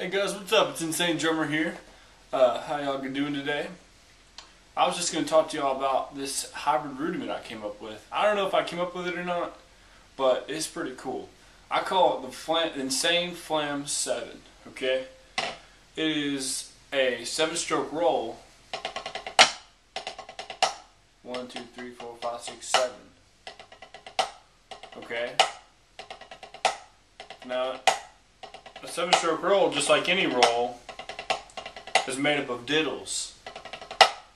Hey guys, what's up? It's Insane Drummer here. How y'all doing today? I was just going to talk to y'all about this hybrid rudiment I came up with. I don't know if I came up with it or not, but it's pretty cool. I call it the Insane Flam 7, okay? It is a 7-stroke roll. 1, 2, 3, 4, 5, 6, 7. Okay? Now, a 7-stroke roll, just like any roll, is made up of diddles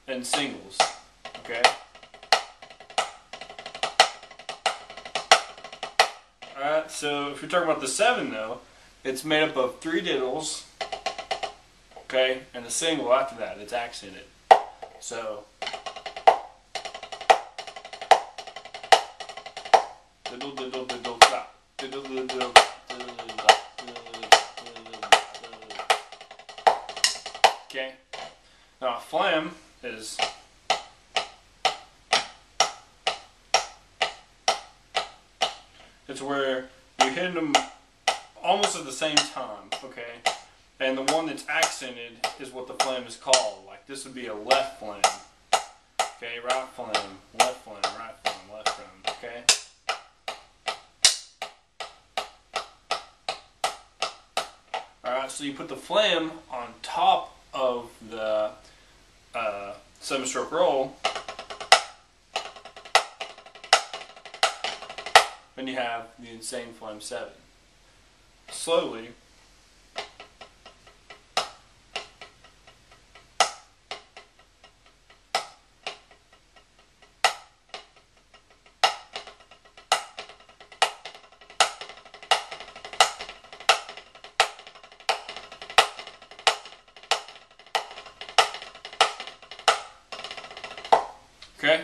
and singles, okay? Alright, so if you're talking about the 7 though, it's made up of 3 diddles, okay, and a single after that, it's accented. So, diddle, diddle, diddle, stop. Diddle, diddle, diddle, diddle, diddle. Okay. Now a flam is where you hit them almost at the same time, okay? And the one that's accented is what the flam is called. Like this would be a left flam, okay? Right flam, left flam, right flam, left flam, okay? All right. So you put the flam on top of the 7-stroke roll, and you have the Insane Flam 7. Slowly, okay?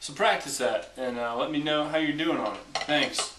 So practice that and let me know how you're doing on it. Thanks.